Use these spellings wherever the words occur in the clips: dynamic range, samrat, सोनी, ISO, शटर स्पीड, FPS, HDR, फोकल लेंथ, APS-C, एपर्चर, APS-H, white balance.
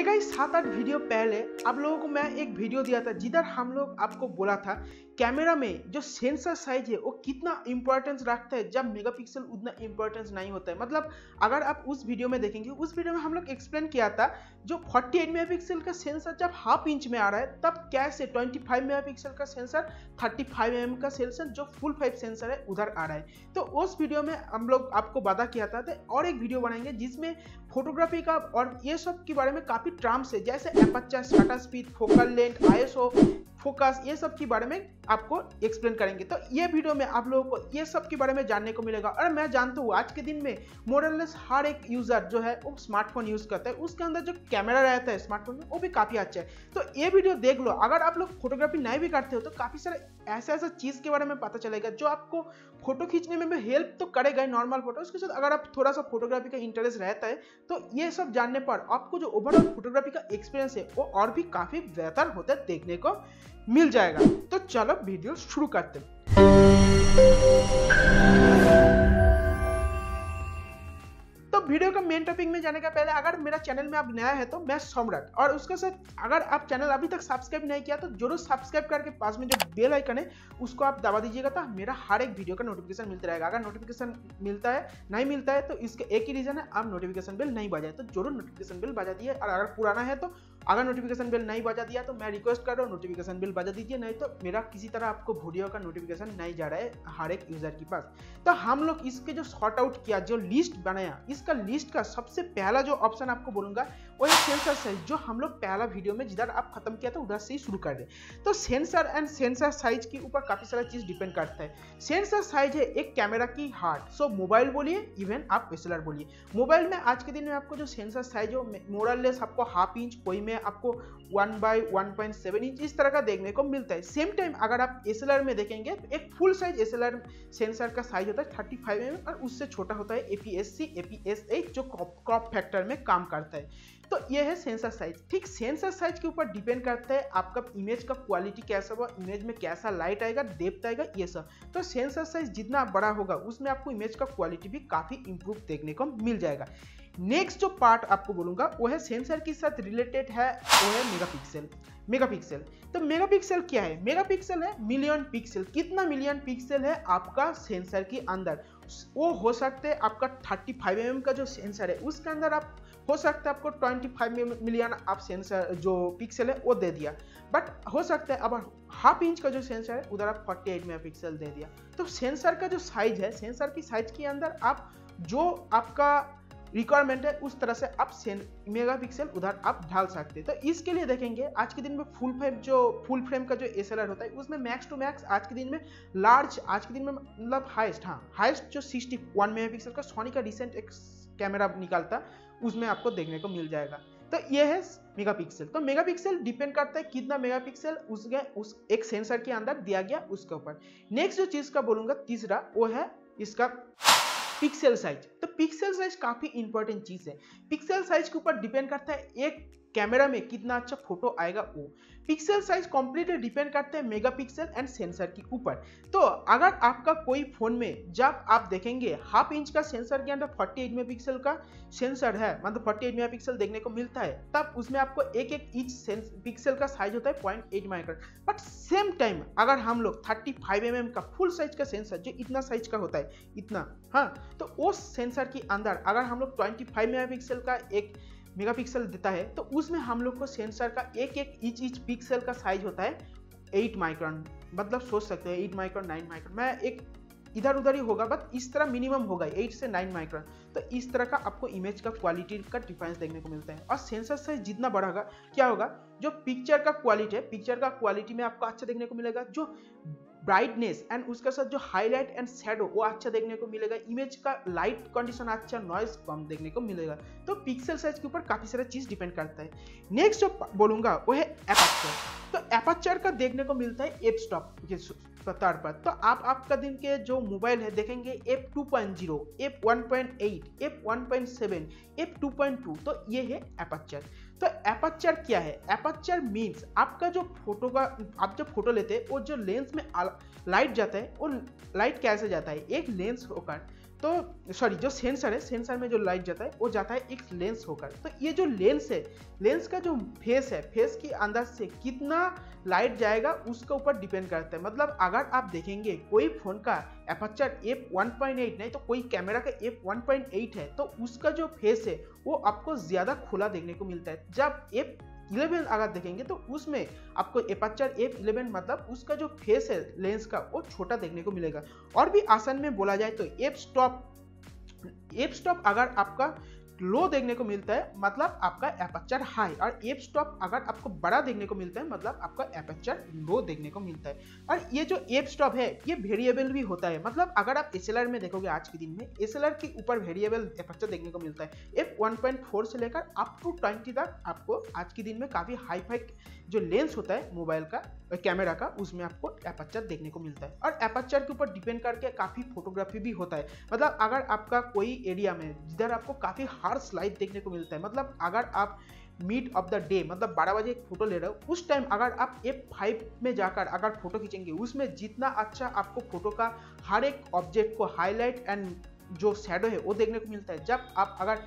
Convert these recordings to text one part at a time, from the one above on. ये guys 7-8 video पहले आप लोगों को मैं एक वीडियो दिया था जिधर हम लोग आपको बोला था कैमरा में जो सेंसर साइज है वो कितना इंपॉर्टेंस रखता है, जब मेगापिक्सल उतना इंपॉर्टेंस नहीं होता है। मतलब अगर आप उस वीडियो में देखेंगे, उस वीडियो में हम लोग एक्सप्लेन किया था जो 48 मेगापिक्सल का सेंसर जब हाफ इंच में आ रहा है तब कैसे 25 मेगापिक्सल का सेंसर, 35 mm का सेंसर जो फुल फाइव सेंसर है उधर आ रहा है। तो उस वीडियो में हम लोग आपको वादा किया था और एक वीडियो बनाएंगे जिसमें फोटोग्राफी का और ये सब के बारे में काफ़ी टर्म्स है, जैसे एपर्चर, शटर स्पीड, फोकल लेंथ, ISO, focus, ये सब के बारे में आपको एक्सप्लेन करेंगे। तो ये वीडियो में आप लोगों को ये सब के बारे में जानने को मिलेगा। और मैं जानता हूँ आज के दिन में मोरलेस हर एक यूज़र जो है वो स्मार्टफोन यूज़ करता है, उसके अंदर जो कैमरा रहता है स्मार्टफोन में वो भी काफ़ी अच्छा है। तो ये वीडियो देख लो, अगर आप लोग फोटोग्राफी नहीं भी करते हो तो काफ़ी सारे ऐसा चीज़ के बारे में पता चलेगा जो आपको फोटो खींचने में भी हेल्प तो करेगा नॉर्मल फोटो, उसके साथ अगर आप थोड़ा सा फोटोग्राफी का इंटरेस्ट रहता है तो ये सब जानने पर आपको जो ओवरऑल फोटोग्राफी का एक्सपीरियंस है वो और भी काफ़ी बेहतर होता है, देखने को मिल जाएगा। तो चलो वीडियो शुरू करते हैं। तो वीडियो का मेन टॉपिक में जाने का पहले, अगर मेरा चैनल में आप नया है तो मैं सम्राट, और उसके साथ अगर आप चैनल अभी तक सब्सक्राइब नहीं किया तो जरूर सब्सक्राइब करके पास में जो बेल आइकन है उसको आप दबा दीजिएगा, तो मेरा हर एक वीडियो का नोटिफिकेशन मिलता रहेगा। अगर नोटिफिकेशन मिलता है नहीं मिलता है तो इसके एक ही रीजन है, आप नोटिफिकेशन बेल नहीं बजाए तो जरूर नोटिफिकेशन बेल बजा दिए। और अगर पुराना है तो अगर नोटिफिकेशन बेल नहीं बजा दिया तो मैं रिक्वेस्ट कर रहा हूँ नोटिफिकेशन बेल बजा दीजिए, नहीं तो मेरा किसी तरह आपको वीडियो का नोटिफिकेशन नहीं जा रहा है हर एक यूज़र के पास। तो हम लोग इसके जो सॉर्ट आउट किया, जो लिस्ट बनाया, इसका लिस्ट का सबसे पहला जो ऑप्शन आपको बोलूँगा वो है सेंसर साइज, जो हम लोग पहला वीडियो में जिधर आप खत्म किया था उधर से ही शुरू कर दें। तो सेंसर एंड सेंसर साइज के ऊपर काफ़ी सारा चीज़ डिपेंड करता है। सेंसर साइज है एक कैमरा की हार्ट, सो मोबाइल बोलिए, इवन आप एसएलआर बोलिए, मोबाइल में आज के दिन में आपको जो सेंसर साइज हो मोरलेस आपको हाफ इंच, कोई में आपको 1/1.7 इंच इस तरह का देखने को मिलता है। सेम टाइम अगर आप एसएलआर में देखेंगे तो एक फुल साइज एसएलआर सेंसर का साइज होता है 35 mm और उससे छोटा होता है एपीएस-सी, एपीएस-एच जो क्रॉप फैक्टर में काम करता है। तो ये है सेंसर साइज। ठीक सेंसर साइज के ऊपर डिपेंड करता है आपका इमेज का क्वालिटी कैसा हुआ, इमेज में कैसा लाइट आएगा, डेप्थ आएगा, ये सब। तो सेंसर साइज जितना बड़ा होगा उसमें आपको इमेज का क्वालिटी भी काफ़ी इंप्रूव देखने को मिल जाएगा। नेक्स्ट जो पार्ट आपको बोलूँगा वो है सेंसर के साथ रिलेटेड है, वो है मेगापिक्सल। मेगापिक्सल तो मेगापिक्सल क्या है? मेगापिक्सल है मिलियन पिक्सल। कितना मिलियन पिक्सल है आपका सेंसर के अंदर, वो हो सकता है आपका 35 mm का जो सेंसर है उसके अंदर आप हो सकता है आपको 25 मिलियन आप सेंसर जो पिक्सल है वो दे दिया, बट हो सकता है अब हाफ इंच का जो सेंसर है उधर आप 48 मेगा पिक्सल दे दिया। तो सेंसर का जो साइज है, सेंसर की साइज के अंदर आप जो आपका रिक्वायरमेंट है उस तरह से आप मेगापिक्सल उधर आप ढाल सकते हैं। तो इसके लिए देखेंगे आज के दिन में फुल फ्रेम का जो एसएलआर होता है उसमें मैक्स टू मैक्स आज के दिन में लार्ज, आज के दिन में मतलब हाईएस्ट, हाँ हाईएस्ट जो 61 मेगापिक्सल का सोनी का रिसेंट एक कैमरा निकालता उसमें आपको देखने को मिल जाएगा। तो ये है मेगापिक्सल। तो मेगापिक्सल डिपेंड करता है कितना मेगापिक्सल उस एक सेंसर के अंदर दिया गया उसके ऊपर। नेक्स्ट जो चीज़ का बोलूँगा तीसरा वो है इसका पिक्सल साइज। तो पिक्सल साइज काफ़ी इंपॉर्टेंट चीज़ है। पिक्सल साइज के ऊपर डिपेंड करता है एक कैमरा में कितना अच्छा फोटो आएगा, वो पिक्सल साइज कम्प्लीटली डिपेंड करता है मेगापिक्सल एंड सेंसर के ऊपर। तो अगर आपका कोई फ़ोन में जब आप देखेंगे हाफ इंच का सेंसर के अंदर 48 मेगापिक्सल का सेंसर है, मतलब 48 मेगापिक्सल देखने को मिलता है, तब उसमें आपको एक एक इंच पिक्सल का साइज होता है 0.8 माइक्रोन। बट सेम टाइम अगर हम लोग 35 mm का फुल साइज का सेंसर जो इतना साइज का होता है इतना, हाँ, तो उस सेंसर के अंदर अगर हम लोग 25 मेगापिक्सल का एक मेगापिक्सल देता है तो उसमें हम लोग को सेंसर का एक एक इंच पिक्सल का साइज होता है 8 माइक्रोन, मतलब सोच सकते हैं 8 माइक्रोन 9 माइक्रोन, मैं एक इधर उधर ही होगा, बट इस तरह मिनिमम होगा 8 से 9 माइक्रोन। तो इस तरह का आपको इमेज का क्वालिटी का डिफरेंस देखने को मिलता है। और सेंसर साइज जितना बड़ा होगा क्या होगा, जो पिक्चर का क्वालिटी है, पिक्चर का क्वालिटी में आपको अच्छा देखने को मिलेगा, जो ब्राइटनेस एंड उसके साथ जो हाईलाइट एंड शैडो वो अच्छा देखने को मिलेगा, इमेज का लाइट कंडीशन अच्छा, नॉइज कम देखने को मिलेगा। तो पिक्सल साइज के ऊपर काफ़ी सारा चीज़ डिपेंड करता है। नेक्स्ट जो बोलूँगा वो है एपर्चर। तो एपर्चर का देखने को मिलता है एफ स्टॉप के तौर पर। तो आप आपका दिन के जो मोबाइल है देखेंगे f2.0, f1.8, f1.7, f2.2, तो ये है एपर्चर। तो एपर्चर क्या है? एपर्चर मीन्स आपका जो फोटो का आप जब फोटो लेते हैं वो जो लेंस में लाइट जाता है वो लाइट कैसे जाता है, एक लेंस होकर तो सॉरी जो सेंसर है, सेंसर में जो लाइट जाता है वो जाता है एक लेंस होकर। तो ये जो लेंस है, लेंस का जो फेस है, फेस के अंदर से कितना लाइट जाएगा उसके ऊपर डिपेंड करता है। मतलब अगर आप देखेंगे कोई फ़ोन का एपर्चर f1.8 नहीं तो कोई कैमरा का f1.8 है तो उसका जो फेस है वो आपको ज़्यादा खुला देखने को मिलता है। जब f11 अगर देखेंगे तो उसमें आपको एपर्चर f11 मतलब उसका जो फेस है लेंस का वो छोटा देखने को मिलेगा। और भी आसान में बोला जाए तो f स्टॉप अगर आपका लो देखने को मिलता है मतलब आपका एपर्चर हाई, और एफ स्टॉप अगर आपको बड़ा देखने को मिलता है मतलब आपका एपर्चर लो देखने को मिलता है। और ये जो एफ स्टॉप है ये वेरिएबल भी होता है। मतलब अगर आप एसएलआर में देखोगे आज के दिन में एसएलआर के ऊपर वेरिएबल एपर्चर देखने को मिलता है। f1.4 से लेकर अप टू 20 तक आपको आज के दिन में काफ़ी हाई फाई जो लेंस होता है मोबाइल का कैमरा का उसमें आपको एपर्चर देखने को मिलता है। और एपर्चर के ऊपर डिपेंड करके काफ़ी फोटोग्राफी भी होता है। मतलब अगर आपका कोई एरिया में जिधर आपको काफ़ी हार्श लाइट देखने को मिलता है, मतलब अगर आप मिड ऑफ द डे मतलब 12 बजे एक फोटो ले रहे हो उस टाइम अगर आप f5 में जाकर अगर फोटो खींचेंगे उसमें जितना अच्छा आपको फोटो का हर एक ऑब्जेक्ट को हाईलाइट एंड जो शैडो है वो देखने को मिलता है। जब आप अगर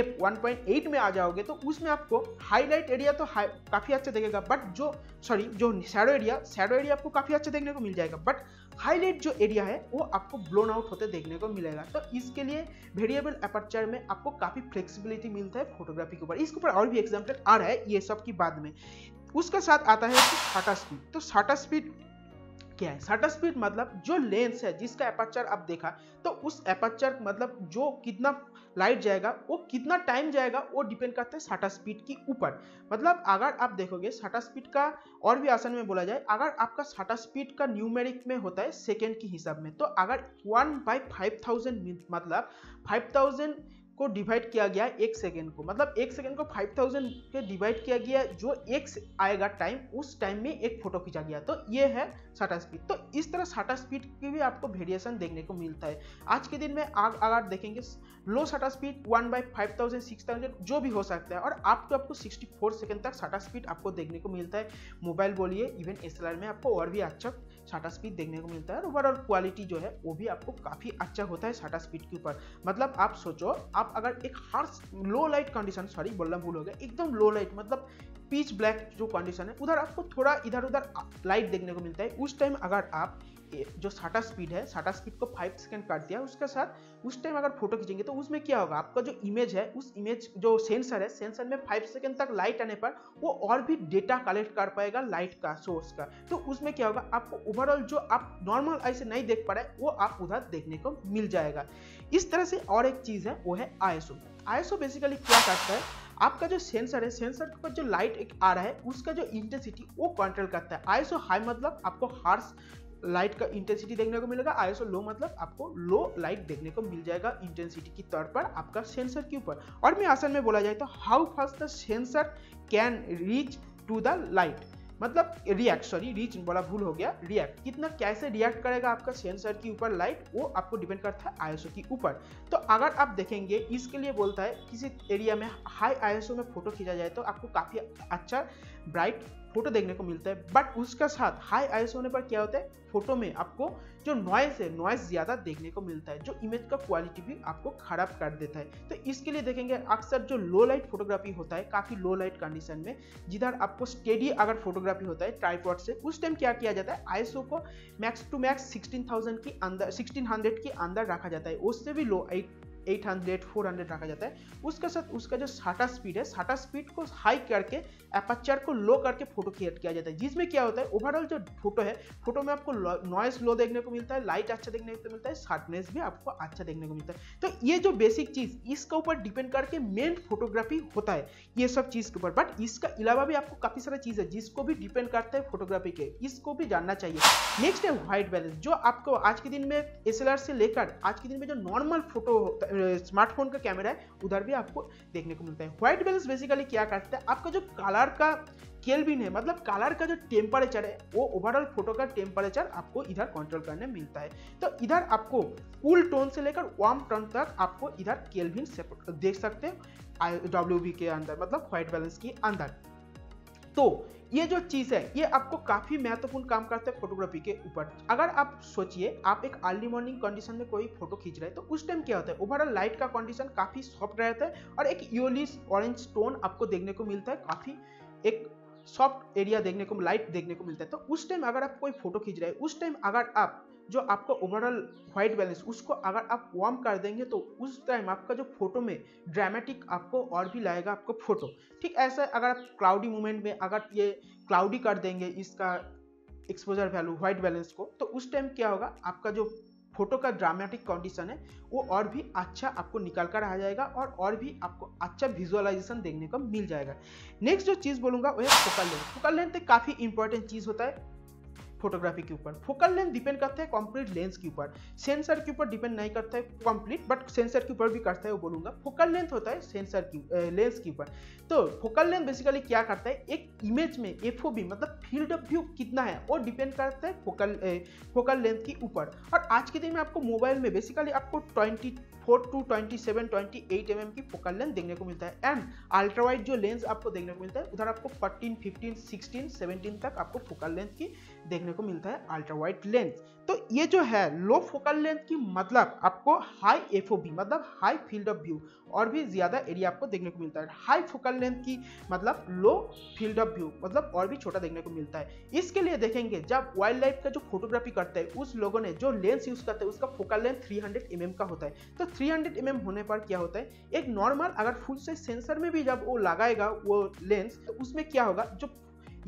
f1.8 में आ जाओगे तो उसमें आपको हाईलाइट एरिया तो काफ़ी अच्छा देखेगा, बट जो शैडो एरिया आपको काफ़ी अच्छा देखने को मिल जाएगा, बट हाईलाइट जो एरिया है वो आपको ब्लोन आउट होते देखने को मिलेगा। तो इसके लिए वेरिएबल एपर्चर में आपको काफ़ी फ्लेक्सिबिलिटी मिलता है फोटोग्राफी के ऊपर। इसके ऊपर और भी एग्जाम्पल आ रहा है, ये सब की बाद में। उसके साथ आता है शटर स्पीड। तो शटर स्पीड क्या है? शटर स्पीड मतलब जो लेंस है जिसका एपर्चर आप देखा तो उस एपर्चर मतलब जो कितना लाइट जाएगा वो कितना टाइम जाएगा वो डिपेंड करता है शटर स्पीड के ऊपर। मतलब अगर आप देखोगे शटर स्पीड का और भी आसान में बोला जाए, अगर आपका शटर स्पीड का न्यूमेरिक में होता है सेकेंड के हिसाब में, तो अगर 1/5000 मतलब 5000 को डिवाइड किया गया एक सेकेंड को, मतलब एक सेकेंड को 5000 के डिवाइड किया गया जो एक आएगा टाइम, उस टाइम में एक फोटो खींचा गया, तो ये है शटर स्पीड। तो इस तरह शटर स्पीड की भी आपको वेरिएशन देखने को मिलता है आज के दिन में। अगर देखेंगे लो शटर स्पीड 1/5000 6000 जो भी हो सकता है, और आप तो आपको 64 सेकेंड तक शटर स्पीड आपको देखने को मिलता है मोबाइल बोलिए इवन एसएलआर में आपको और भी अच्छा शटर स्पीड देखने को मिलता है। और ओवरऑल क्वालिटी जो है वो भी आपको काफ़ी अच्छा होता है शटर स्पीड के ऊपर। मतलब आप सोचो आप अगर एक हार्श लो लाइट कंडीशन एकदम लो लाइट मतलब पीच ब्लैक जो कंडीशन है उधर आपको थोड़ा इधर उधर लाइट देखने को मिलता है, उस टाइम अगर आप जो शटर स्पीड है शटर स्पीड को 5 सेकंड काट दिया उसके साथ उस टाइम अगर फोटो खींचेंगे तो उसमें क्या होगा आपका जो इमेज है उस इमेज जो सेंसर है सेंसर में 5 सेकंड तक लाइट आने पर वो और भी डेटा कलेक्ट कर पाएगा लाइट का सोर्स का, तो उसमें क्या होगा आपको ओवरऑल जो आप नॉर्मल आई से नहीं देख पा रहे वो आप उधर देखने को मिल जाएगा। इस तरह से और एक चीज़ है वो है ISO। ISO बेसिकली क्या करता है आपका जो सेंसर है सेंसर के ऊपर जो लाइट एक आ रहा है उसका जो इंटेंसिटी वो कंट्रोल करता है। ISO हाई मतलब आपको हार्श लाइट का इंटेंसिटी देखने को मिलेगा, ISO लो मतलब आपको लो लाइट देखने को मिल जाएगा इंटेंसिटी के तौर पर आपका सेंसर के ऊपर। और मैं आसान में बोला जाए तो how fast the sensor can reach to the light मतलब रिएक्ट कितना कैसे रिएक्ट करेगा आपका सेंसर के ऊपर लाइट वो आपको डिपेंड करता है ISO के ऊपर। तो अगर आप देखेंगे इसके लिए बोलता है किसी एरिया में हाई ISO में फोटो खींचा जाए तो आपको काफ़ी अच्छा ब्राइट फोटो देखने को मिलता है, बट उसका साथ हाई ISO होने पर क्या होता है फोटो में आपको जो नॉइज़ है नॉइज़ ज़्यादा देखने को मिलता है जो इमेज का क्वालिटी भी आपको खराब कर देता है। तो इसके लिए देखेंगे अक्सर जो लो लाइट फोटोग्राफी होता है काफ़ी लो लाइट कंडीशन में जिधर आपको स्टेडी अगर फोटोग्राफी होता है ट्राइपॉड से उस टाइम क्या किया जाता है ISO को मैक्स टू मैक्स 16000 के अंदर 1600 के अंदर रखा जाता है, उससे भी लो 800 400 रखा जाता है। उसके साथ उसका जो शटर स्पीड है शटर स्पीड को हाई करके एपर्चर को लो करके फोटो क्रिएट किया जाता है, जिसमें क्या होता है ओवरऑल जो फोटो है फोटो में आपको नॉइस लो देखने को मिलता है लाइट अच्छा देखने को मिलता है शार्पनेस भी आपको अच्छा देखने को मिलता है। तो ये जो बेसिक चीज़ इसके ऊपर डिपेंड करके मेन फोटोग्राफी होता है ये सब चीज़ के ऊपर, बट इसका अलावा भी आपको काफ़ी सारा चीज़ है जिसको भी डिपेंड करता है फोटोग्राफी के, इसको भी जानना चाहिए। नेक्स्ट है वाइट बैलेंस, जो आपको आज के दिन में एसएलआर से लेकर आज के दिन में जो नॉर्मल फोटो स्मार्टफोन का कैमरा है उधर भी आपको देखने को मिलता है। व्हाइट बैलेंस बेसिकली क्या करता है आपका जो कलर का केल्विन है मतलब कलर का जो टेम्परेचर है वो ओवरऑल फोटो का टेम्परेचर आपको इधर कंट्रोल करने मिलता है। तो इधर आपको कूल टोन से लेकर वार्म टोन तक आपको इधर केल्विन देख सकते हैं WB के अंदर मतलब व्हाइट बैलेंस के अंदर। तो ये जो चीज है ये आपको काफी महत्वपूर्ण काम करता है फोटोग्राफी के ऊपर। अगर आप सोचिए आप एक अर्ली मॉर्निंग कंडीशन में कोई फोटो खींच रहे हैं तो उस टाइम क्या होता है, ओवरऑल लाइट का कंडीशन काफी सॉफ्ट रहता है और एक येलोइश ऑरेंज टोन आपको देखने को मिलता है, काफी एक सॉफ्ट एरिया देखने को, लाइट देखने को मिलता है। तो उस टाइम अगर आप कोई फोटो खींच रहे हैं उस टाइम अगर आप जो आपका ओवरऑल वाइट बैलेंस उसको अगर आप वार्म कर देंगे तो उस टाइम आपका जो फोटो में ड्रामेटिक आपको और भी लाएगा आपको फोटो। ठीक ऐसा अगर आप क्लाउडी मोमेंट में अगर ये क्लाउडी कर देंगे इसका एक्सपोजर वैल्यू वाइट बैलेंस को, तो उस टाइम क्या होगा आपका जो फोटो का ड्रामेटिक कंडीशन है वो और भी अच्छा आपको निकल कर आ जाएगा और भी आपको अच्छा विजुअलाइजेशन देखने को मिल जाएगा। नेक्स्ट जो चीज़ बोलूँगा वो है फोकल लेंथ। फोकल लेंथ एक काफ़ी इंपॉर्टेंट चीज़ होता है फोटोग्राफी के ऊपर। फोकल लेंथ डिपेंड करता है कंप्लीट लेंस के ऊपर, सेंसर के ऊपर डिपेंड नहीं करता है कंप्लीट, बट सेंसर के ऊपर भी करता है वो बोलूँगा। फोकल लेंथ होता है सेंसर की लेंस के ऊपर। तो फोकल लेंथ बेसिकली क्या करता है, एक इमेज में एफओवी मतलब फील्ड ऑफ व्यू कितना है वो डिपेंड करता है फोकल लेंथ के ऊपर। और आज के दिन में आपको मोबाइल में बेसिकली आपको 24 to 27, 28 mm की फोकल लेंथ देखने को मिलता है एंड अल्ट्रा वाइड जो लेंस आपको देखने को मिलता है उधर आपको 14, 15, 16, 17 तक आपको फोकल लेंथ की देखने को मिलता है अल्ट्रा वाइड लेंस। तो ये जो है लो फोकल लेंथ की मतलब आपको हाई एफओवी मतलब हाई फील्ड ऑफ व्यू और भी ज़्यादा एरिया आपको देखने को मिलता है। हाई फोकल लेंथ की मतलब लो फील्ड ऑफ व्यू मतलब और भी छोटा देखने को मिलता है। इसके लिए देखेंगे जब वाइल्ड लाइफ का जो फोटोग्राफी करते हैं उस लोगों ने जो लेंस यूज़ करते हैं उसका फोकल लेंथ 300 mm का होता है। तो 300 mm होने पर क्या होता है, एक नॉर्मल अगर फुल साइज सेंसर में भी जब वो लगाएगा वो लेंस तो उसमें क्या होगा जो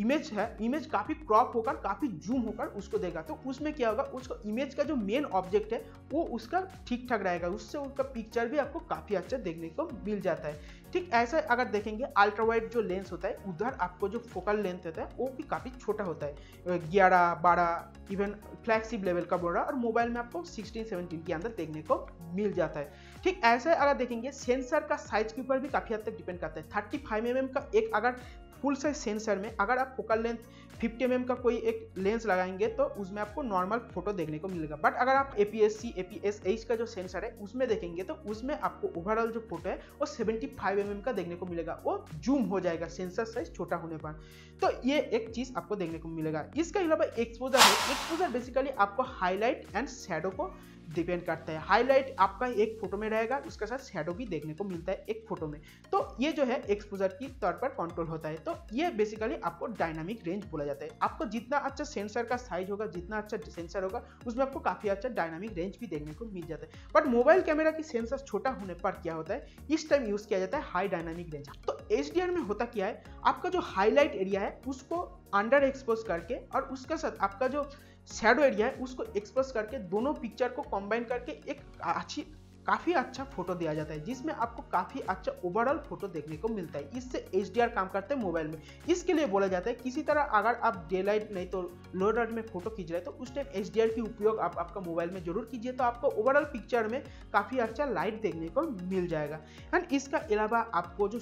इमेज है इमेज काफ़ी क्रॉप होकर काफ़ी जूम होकर उसको देगा। तो उसमें क्या होगा उसको इमेज का जो मेन ऑब्जेक्ट है वो उसका ठीक ठाक रहेगा, उससे उसका पिक्चर भी आपको काफ़ी अच्छा देखने को मिल जाता है। ठीक ऐसा अगर देखेंगे अल्ट्रा वाइड जो लेंस होता है उधर आपको जो फोकल लेंथ होता है वो भी काफ़ी छोटा होता है, 11, 12 इवन फ्लैगशिप लेवल का बोल रहा और मोबाइल में आपको 16, 17 के अंदर देखने को मिल जाता है। ठीक ऐसे अगर देखेंगे सेंसर का साइज के ऊपर भी काफ़ी हद तक डिपेंड करता है। 35 mm का एक अगर फुल साइज सेंसर में अगर आप फोकल लेंथ 50 mm का कोई एक लेंस लगाएंगे तो उसमें आपको नॉर्मल फोटो देखने को मिलेगा। बट अगर आप APS-C APS-H का जो सेंसर है उसमें देखेंगे तो उसमें आपको ओवरऑल जो फोटो है वो 75 mm का देखने को मिलेगा, वो जूम हो जाएगा सेंसर साइज छोटा होने पर। तो ये एक चीज़ आपको देखने को मिलेगा। इसके अलावा एक्सपोजर है, एक्सपोजर बेसिकली आपको हाईलाइट एंड शैडो को डिपेंड करता है। हाईलाइट आपका एक फोटो में रहेगा उसके साथ शैडो भी देखने को मिलता है एक फोटो में, तो ये जो है एक्सपोजर की तौर पर कंट्रोल होता है। तो ये बेसिकली आपको डायनामिक रेंज बोला जाता है। आपको जितना अच्छा सेंसर का साइज होगा जितना अच्छा सेंसर होगा उसमें आपको काफ़ी अच्छा डायनामिक रेंज भी देखने को मिल जाता है। बट मोबाइल कैमरा की सेंसर छोटा होने पर क्या होता है इस टाइम यूज़ किया जाता है हाई डायनामिक रेंज। तो HDR में होता क्या है आपका जो हाईलाइट एरिया है उसको अंडर एक्सपोज करके और उसके साथ आपका जो शैडो एरिया है उसको एक्सपोज करके दोनों पिक्चर को कंबाइन करके एक अच्छी काफ़ी अच्छा फोटो दिया जाता है जिसमें आपको काफ़ी अच्छा ओवरऑल फोटो देखने को मिलता है। इससे HDR काम करते हैं मोबाइल में। इसके लिए बोला जाता है किसी तरह अगर आप डे लाइट नहीं तो लो लाइट में फोटो खींच रहे हैं तो उस टाइम HDR की उपयोग आप आपका मोबाइल में जरूर कीजिए, तो आपको ओवरऑल पिक्चर में काफ़ी अच्छा लाइट देखने को मिल जाएगा। एंड इसका अलावा आपको जो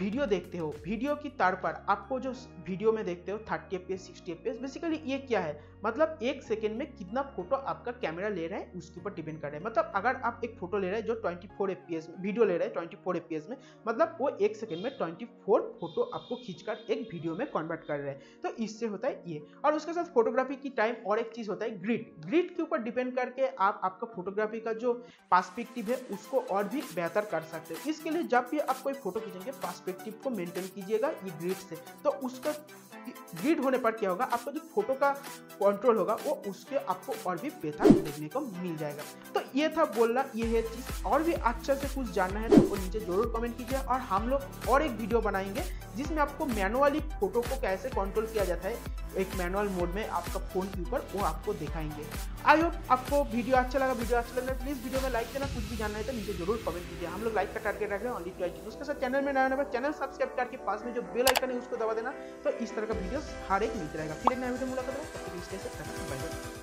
वीडियो देखते हो वीडियो की तार पर आपको जो वीडियो में देखते हो 30 FPS, 60 FPS बेसिकली ये क्या है मतलब एक सेकेंड में कितना फोटो आपका कैमरा ले रहा है उसके ऊपर डिपेंड कर रहा है। मतलब अगर आप एक फोटो ले रहे हैं जो 24 FPS में वीडियो ले रहे हैं 24 FPS में मतलब वो एक सेकेंड में 24 फोटो आपको खींचकर एक वीडियो में कन्वर्ट कर रहे हैं। तो इससे होता है ये। और उसके साथ फोटोग्राफी की टाइम और एक चीज़ होता है ग्रिड। ग्रिड के ऊपर डिपेंड करके आप आपका फोटोग्राफी का जो पर्सपेक्टिव है उसको और भी बेहतर कर सकते हो। इसके लिए जब भी आप कोई फोटो खींचेंगे पर्सपेक्टिव को मेंटेन कीजिएगा ये ग्रिड से, तो उसका ग्रिड होने पर क्या होगा आपका जो फोटो का कंट्रोल होगा वो उसके आपको और भी बेहतर देखने को मिल जाएगा। तो ये था बोलना ये है चीज़। और भी अच्छा से कुछ जानना है तो वो नीचे जरूर कमेंट कीजिए और हम लोग और एक वीडियो बनाएंगे जिसमें आपको मैनुअली फोटो को कैसे कंट्रोल किया जाता है एक मैनुअल मोड में आपका फ़ोन के ऊपर, वो आपको दिखाएंगे। आई होप आपको वीडियो अच्छा लगा। वीडियो अच्छा लगा प्लीज़ वीडियो में लाइक देना। कुछ भी जानना है तो नीचे जरूर कमेंट कीजिए। हम लोग लाइक का टारगेट रख रहे हैं ऑनली 20। उसके साथ चैनल में नया होने पर चैनल सब्सक्राइब करके पास में जो बेल आइकन है उसको दबा देना। तो इस तरह का वीडियो हर एक मिलता रहेगा। फिर एक नया वीडियो मुलाकात होगा।